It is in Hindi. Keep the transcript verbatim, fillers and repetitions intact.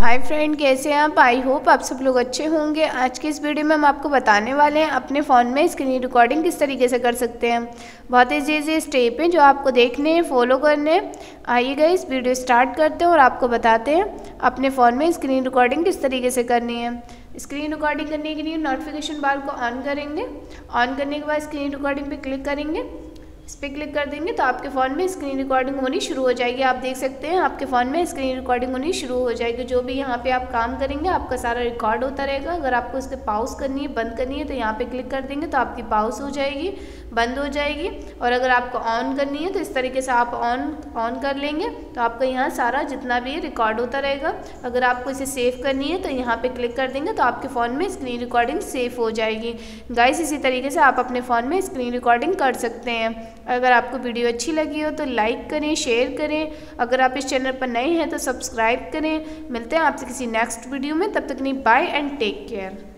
हाय फ्रेंड, कैसे हैं आप? आई होप आप सब लोग अच्छे होंगे। आज के इस वीडियो में हम आपको बताने वाले हैं अपने फ़ोन में स्क्रीन रिकॉर्डिंग किस तरीके से कर सकते हैं। बहुत इजी इजी स्टेप हैं जो आपको देखने हैं, फॉलो करने हैं। आइएगा इस वीडियो स्टार्ट करते हैं और आपको बताते हैं अपने फ़ोन में स्क्रीन रिकॉर्डिंग किस तरीके से करनी है। स्क्रीन रिकॉर्डिंग करने के लिए नोटिफिकेशन बार को ऑन करेंगे। ऑन करने के बाद स्क्रीन रिकॉर्डिंग पर क्लिक करेंगे। इस पर क्लिक कर देंगे तो आपके फ़ोन में स्क्रीन रिकॉर्डिंग होनी शुरू हो जाएगी। आप देख सकते हैं आपके फ़ोन में स्क्रीन रिकॉर्डिंग होनी शुरू हो जाएगी। जो भी यहाँ पे आप काम करेंगे आपका सारा रिकॉर्ड होता रहेगा। अगर आपको इसके पॉज करनी है, बंद करनी है तो यहाँ पे क्लिक कर देंगे तो आपकी पॉज हो जाएगी, बंद हो जाएगी। और अगर आपको ऑन करनी है तो इस तरीके से आप ऑन ऑन कर लेंगे तो आपका यहाँ सारा जितना भी रिकॉर्ड होता रहेगा। अगर आपको इसे सेव करनी है तो यहाँ पे क्लिक कर देंगे तो आपके फ़ोन में स्क्रीन रिकॉर्डिंग सेव हो जाएगी। गाइस, इसी तरीके से आप अपने फ़ोन में स्क्रीन रिकॉर्डिंग कर सकते हैं। अगर आपको वीडियो अच्छी लगी हो तो लाइक करें, शेयर करें। अगर आप इस चैनल पर नए हैं तो सब्सक्राइब करें। मिलते हैं आपसे किसी नेक्स्ट वीडियो में, तब तक के लिए बाय एंड टेक केयर।